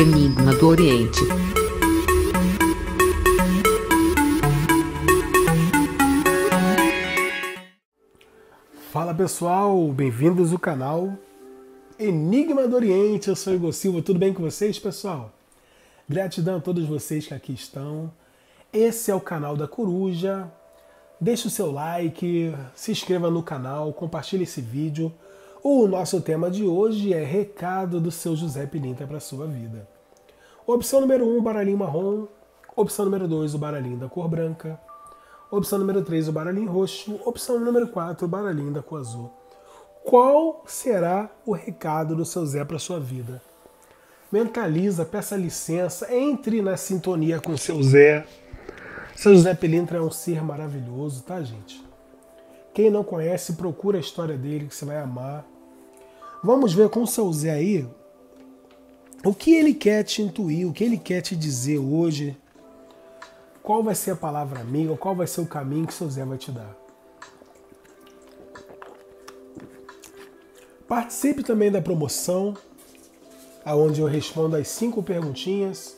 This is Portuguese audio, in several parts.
Enigma do Oriente. Fala pessoal, bem-vindos ao canal Enigma do Oriente. Eu sou Igor Silva, tudo bem com vocês, pessoal? Gratidão a todos vocês que aqui estão. Esse é o canal da Coruja. Deixe o seu like, se inscreva no canal, compartilhe esse vídeo. O nosso tema de hoje é recado do seu José Pelintra para a sua vida. Opção número 1, o baralhinho marrom. Opção número 2, o baralhinho da cor branca. Opção número 3, o baralhinho roxo. Opção número 4, o baralhinho da cor azul. Qual será o recado do seu Zé para a sua vida? Mentaliza, peça licença, entre na sintonia com seu Zé. Seu José Pelintra é um ser maravilhoso, tá, gente? Quem não conhece, procura a história dele, que você vai amar. Vamos ver com o seu Zé aí o que ele quer te intuir, o que ele quer te dizer hoje. Qual vai ser a palavra amiga, qual vai ser o caminho que seu Zé vai te dar. Participe também da promoção, onde eu respondo as 5 perguntinhas.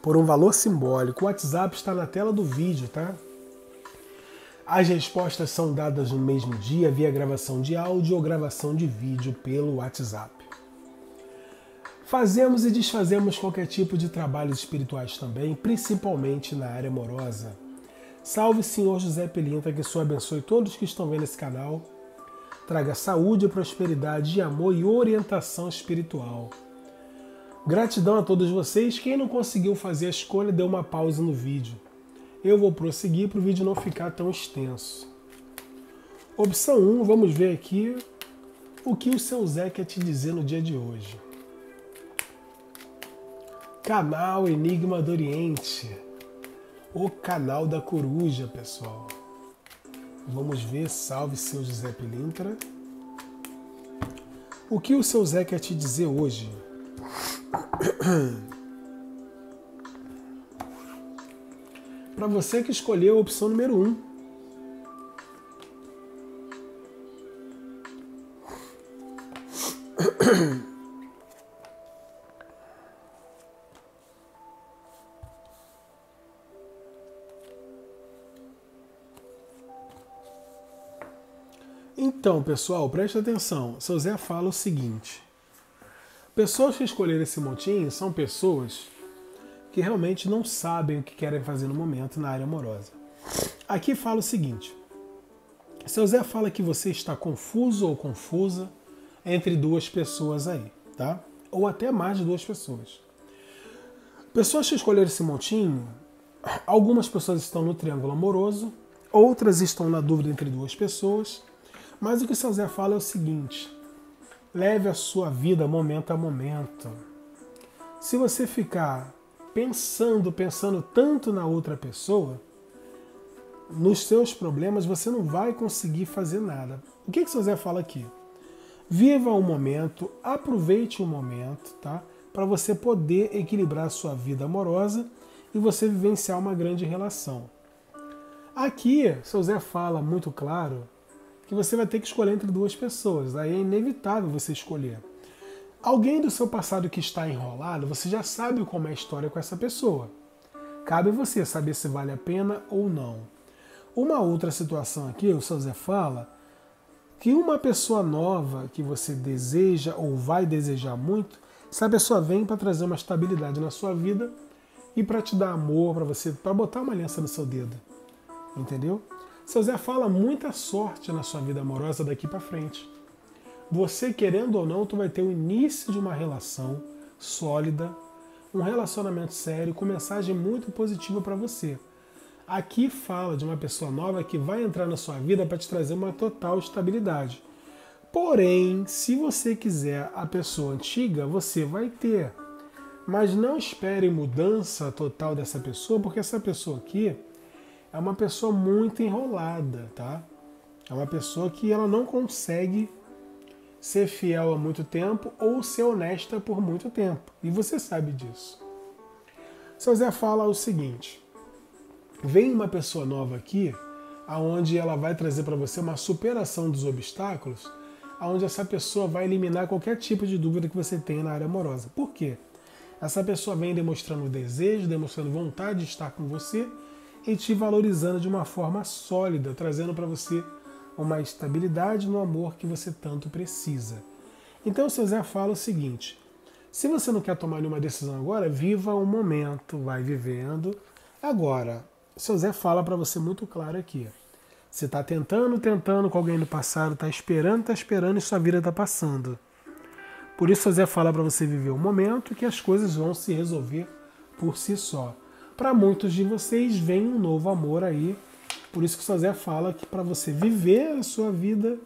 Por um valor simbólico. O WhatsApp está na tela do vídeo, tá? As respostas são dadas no mesmo dia via gravação de áudio ou gravação de vídeo pelo WhatsApp. Fazemos e desfazemos qualquer tipo de trabalhos espirituais também, principalmente na área amorosa. Salve Senhor José Pelintra, que o Senhor abençoe todos que estão vendo esse canal. Traga saúde, prosperidade, amor e orientação espiritual. Gratidão a todos vocês. Quem não conseguiu fazer a escolha, deu uma pausa no vídeo. Eu vou prosseguir para o vídeo não ficar tão extenso. Opção 1, vamos ver aqui o que o seu Zé quer te dizer no dia de hoje. Canal Enigma do Oriente. O canal da Coruja, pessoal. Vamos ver, salve seu José Pelintra. O que o seu Zé quer te dizer hoje? Para você que escolheu a opção número 1. Então, pessoal, presta atenção. Seu Zé fala o seguinte. Pessoas que escolheram esse montinho são pessoas que realmente não sabem o que querem fazer no momento na área amorosa. Aqui fala o seguinte. Seu Zé fala que você está confuso ou confusa entre duas pessoas aí, tá? Ou até mais de duas pessoas. Pessoas que escolheram esse montinho, algumas pessoas estão no triângulo amoroso, outras estão na dúvida entre duas pessoas, mas o que seu Zé fala é o seguinte. Leve a sua vida momento a momento. Se você ficar pensando tanto na outra pessoa, nos seus problemas você não vai conseguir fazer nada. O que o seu Zé fala aqui? Viva o momento, aproveite o momento, tá? Para você poder equilibrar a sua vida amorosa e você vivenciar uma grande relação. Aqui, seu Zé fala muito claro que você vai ter que escolher entre duas pessoas. Aí é inevitável você escolher. Alguém do seu passado que está enrolado, você já sabe como é a história com essa pessoa. Cabe a você saber se vale a pena ou não. Uma outra situação aqui, o seu Zé fala, que uma pessoa nova que você deseja ou vai desejar muito, essa pessoa vem para trazer uma estabilidade na sua vida e para te dar amor, para você, para botar uma aliança no seu dedo. Entendeu? Seu Zé fala muita sorte na sua vida amorosa daqui para frente. Você, querendo ou não, tu vai ter o início de uma relação sólida, um relacionamento sério, com mensagem muito positiva para você. Aqui fala de uma pessoa nova que vai entrar na sua vida para te trazer uma total estabilidade. Porém, se você quiser a pessoa antiga, você vai ter. Mas não espere mudança total dessa pessoa, porque essa pessoa aqui é uma pessoa muito enrolada, tá? É uma pessoa que ela não consegue ser fiel há muito tempo ou ser honesta por muito tempo. E você sabe disso. Seu Zé fala o seguinte. Vem uma pessoa nova aqui, aonde ela vai trazer para você uma superação dos obstáculos, aonde essa pessoa vai eliminar qualquer tipo de dúvida que você tenha na área amorosa. Por quê? Essa pessoa vem demonstrando desejo, demonstrando vontade de estar com você e te valorizando de uma forma sólida, trazendo para você uma estabilidade no amor que você tanto precisa. Então o seu Zé fala o seguinte: se você não quer tomar nenhuma decisão agora, viva o momento, vai vivendo. Agora, o seu Zé fala para você muito claro aqui. Você está tentando com alguém no passado, está esperando, e sua vida está passando. Por isso o seu Zé fala para você viver o momento, que as coisas vão se resolver por si só. Para muitos de vocês vem um novo amor aí. Por isso que o seu Zé fala que para você viver a sua vida,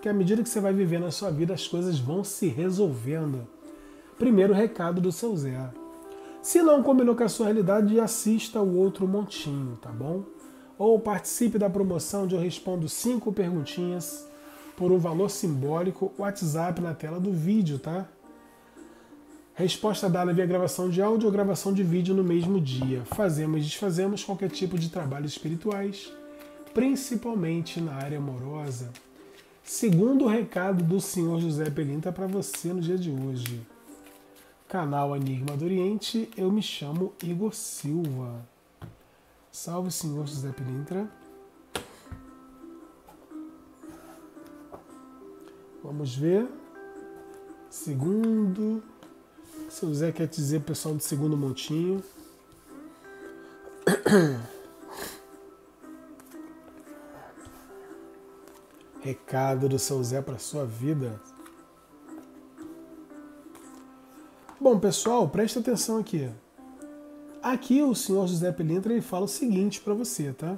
que à medida que você vai vivendo a sua vida, as coisas vão se resolvendo. Primeiro recado do seu Zé. Se não combinou com a sua realidade, assista o outro montinho, tá bom? Ou participe da promoção onde eu respondo 5 perguntinhas por um valor simbólico. WhatsApp na tela do vídeo, tá? Resposta dada via gravação de áudio ou gravação de vídeo no mesmo dia. Fazemos e desfazemos qualquer tipo de trabalhos espirituais, principalmente na área amorosa. Segundo recado do senhor José Pelintra para você no dia de hoje. Canal Enigma do Oriente, eu me chamo Igor Silva. Salve, senhor José Pelintra. Vamos ver. Segundo. O seu Zé quer dizer, pessoal do segundo montinho. Recado do seu Zé para sua vida. Bom, pessoal, presta atenção aqui. Aqui o senhor José Pelintra ele fala o seguinte para você, tá?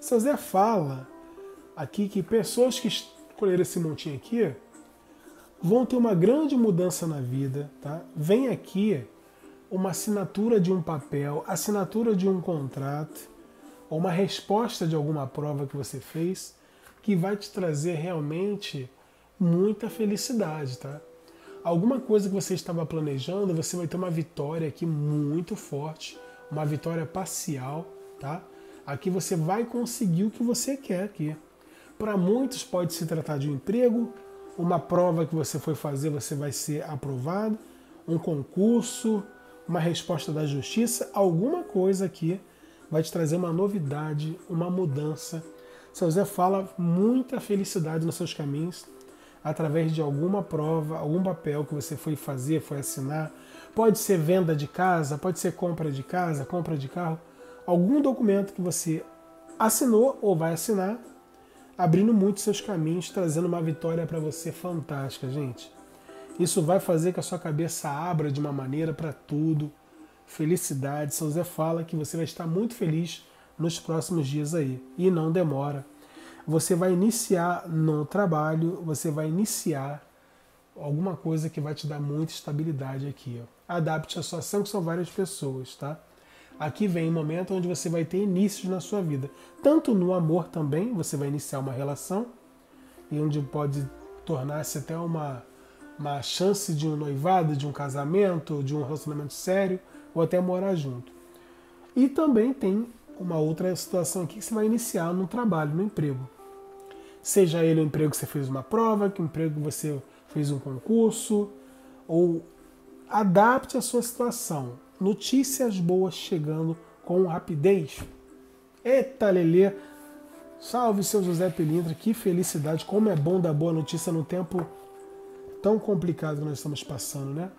O seu Zé fala aqui que pessoas que escolheram esse montinho aqui vão ter uma grande mudança na vida, tá? Vem aqui uma assinatura de um papel, assinatura de um contrato, ou uma resposta de alguma prova que você fez, que vai te trazer realmente muita felicidade, tá? Alguma coisa que você estava planejando, você vai ter uma vitória aqui muito forte, uma vitória parcial, tá? Aqui você vai conseguir o que você quer aqui. Para muitos pode se tratar de um emprego, uma prova que você foi fazer, você vai ser aprovado, um concurso, uma resposta da justiça, alguma coisa aqui vai te trazer uma novidade, uma mudança. Seu Zé fala muita felicidade nos seus caminhos, através de alguma prova, algum papel que você foi fazer, foi assinar. Pode ser venda de casa, pode ser compra de casa, compra de carro. Algum documento que você assinou ou vai assinar, abrindo muito seus caminhos, trazendo uma vitória para você fantástica, gente. Isso vai fazer que a sua cabeça abra de uma maneira para tudo. Felicidade. Seu Zé fala que você vai estar muito feliz nos próximos dias aí. E não demora. Você vai iniciar no trabalho, você vai iniciar alguma coisa que vai te dar muita estabilidade aqui. Ó. Adapte a sua ação, que são várias pessoas, tá? Aqui vem um momento onde você vai ter inícios na sua vida. Tanto no amor também, você vai iniciar uma relação, e onde pode tornar-se até uma chance de um noivado, de um casamento, de um relacionamento sério, ou até morar junto. E também tem uma outra situação aqui que você vai iniciar no trabalho, no emprego. Seja ele um emprego que você fez uma prova, que um emprego que você fez um concurso, ou adapte a sua situação. Notícias boas chegando com rapidez. Eita, Lelê! Salve, seu José Pelintra, que felicidade! Como é bom dar boa notícia no tempo tão complicado que nós estamos passando, né?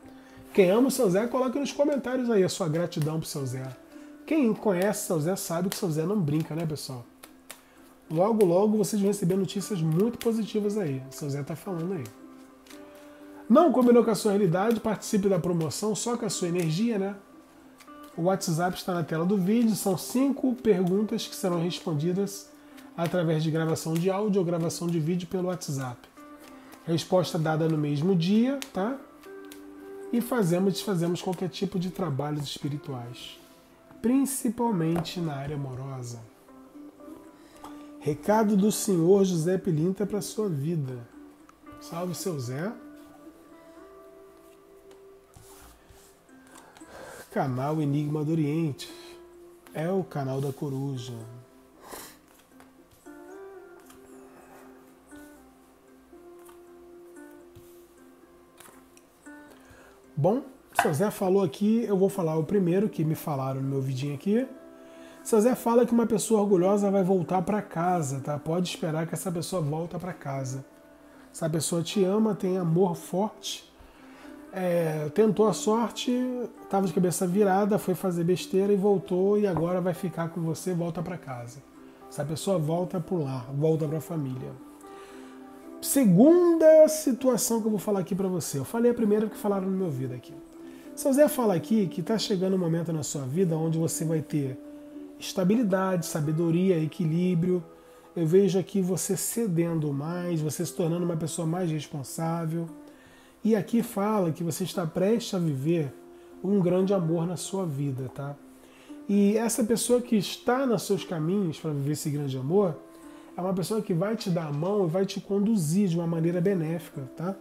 Quem ama o seu Zé, coloque nos comentários aí a sua gratidão pro seu Zé. Quem conhece o seu Zé sabe que o seu Zé não brinca, né, pessoal? Logo, logo vocês vão receber notícias muito positivas aí. O seu Zé tá falando aí. Não combinou com a sua realidade? Participe da promoção só com a sua energia, né? O WhatsApp está na tela do vídeo. São 5 perguntas que serão respondidas através de gravação de áudio ou gravação de vídeo pelo WhatsApp. Resposta dada no mesmo dia, tá? E fazemos e desfazemos qualquer tipo de trabalhos espirituais, principalmente na área amorosa. Recado do senhor José Pelintra para sua vida. Salve, seu Zé. Canal Enigma do Oriente. É o canal da coruja. bom? Seu Zé falou aqui, eu vou falar o primeiro que me falaram no meu vidinho aqui. Seu Zé fala que uma pessoa orgulhosa vai voltar para casa, tá? Pode esperar que essa pessoa volta para casa. Essa pessoa te ama, tem amor forte, tentou a sorte, estava de cabeça virada, foi fazer besteira e voltou e agora vai ficar com você, volta para casa. Essa pessoa volta para o lar, volta para a família. Segunda situação que eu vou falar aqui para você. Eu falei a primeira que falaram no meu vídeo aqui. Seu Zé fala aqui que está chegando um momento na sua vida onde você vai ter estabilidade, sabedoria, equilíbrio. Eu vejo aqui você cedendo mais, você se tornando uma pessoa mais responsável. E aqui fala que você está prestes a viver um grande amor na sua vida, tá? E essa pessoa que está nos seus caminhos para viver esse grande amor é uma pessoa que vai te dar a mão e vai te conduzir de uma maneira benéfica, tá?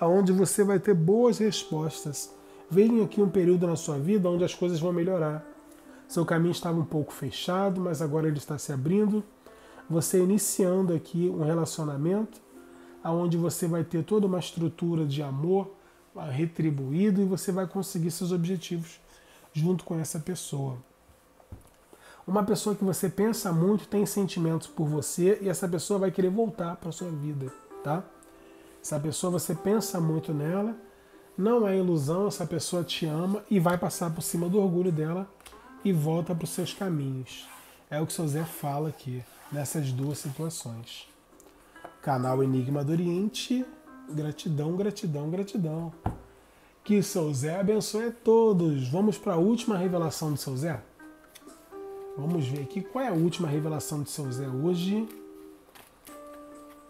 Aonde você vai ter boas respostas. Vem aqui um período na sua vida onde as coisas vão melhorar. Seu caminho estava um pouco fechado, mas agora ele está se abrindo. Você iniciando aqui um relacionamento aonde você vai ter toda uma estrutura de amor retribuído e você vai conseguir seus objetivos junto com essa pessoa. Uma pessoa que você pensa muito, tem sentimentos por você e essa pessoa vai querer voltar para a sua vida, tá? Essa pessoa, você pensa muito nela, não é ilusão, essa pessoa te ama e vai passar por cima do orgulho dela e volta para os seus caminhos. É o que o seu Zé fala aqui, nessas duas situações. Canal Enigma do Oriente, gratidão, gratidão, gratidão. Que o seu Zé abençoe a todos. Vamos para a última revelação do seu Zé? Vamos ver aqui qual é a última revelação de seu Zé hoje.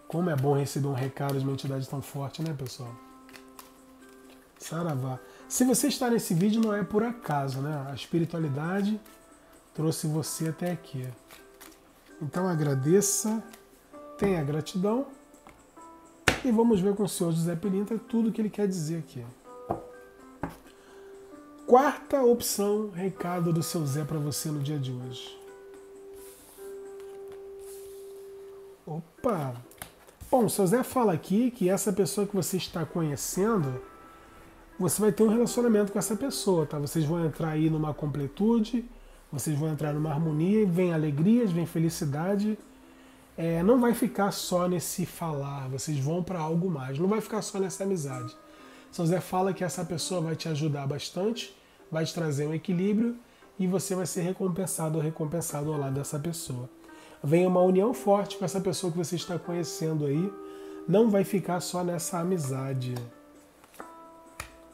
Como é bom receber um recado de uma entidade tão forte, né, pessoal? Saravá. Se você está nesse vídeo, não é por acaso, né? A espiritualidade trouxe você até aqui. Então agradeça, tenha gratidão e vamos ver com o senhor José Pelintra tudo o que ele quer dizer aqui. Quarta opção, recado do seu Zé para você no dia de hoje. Opa! Bom, o seu Zé fala aqui que essa pessoa que você está conhecendo, você vai ter um relacionamento com essa pessoa, tá? Vocês vão entrar aí numa completude, vocês vão entrar numa harmonia, vem alegrias, vem felicidade. Não vai ficar só nesse falar, vocês vão para algo mais, não vai ficar só nessa amizade. Seu Zé fala que essa pessoa vai te ajudar bastante, vai te trazer um equilíbrio e você vai ser recompensado ou recompensado ao lado dessa pessoa. Vem uma união forte com essa pessoa que você está conhecendo aí, não vai ficar só nessa amizade.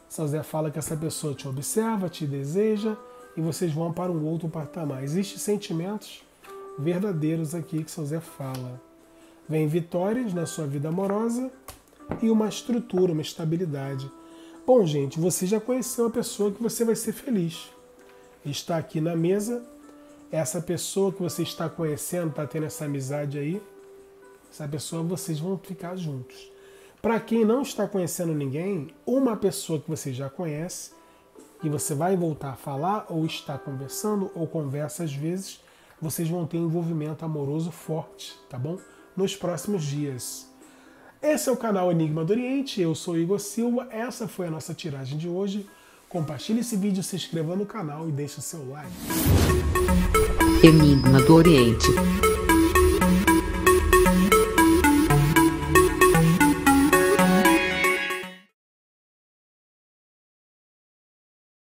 Seu Zé fala que essa pessoa te observa, te deseja e vocês vão para um outro patamar. Existem sentimentos verdadeiros aqui que seu Zé fala. Vem vitórias na sua vida amorosa e uma estrutura, uma estabilidade. Bom, gente, você já conheceu uma pessoa que você vai ser feliz. Está aqui na mesa, essa pessoa que você está conhecendo, está tendo essa amizade aí, essa pessoa, vocês vão ficar juntos. Para quem não está conhecendo ninguém, uma pessoa que você já conhece, e você vai voltar a falar, ou está conversando, ou conversa às vezes, vocês vão ter um envolvimento amoroso forte, tá bom? Nos próximos dias. Esse é o canal Enigma do Oriente, eu sou Igor Silva, essa foi a nossa tiragem de hoje. Compartilhe esse vídeo, se inscreva no canal e deixe o seu like. Enigma do Oriente.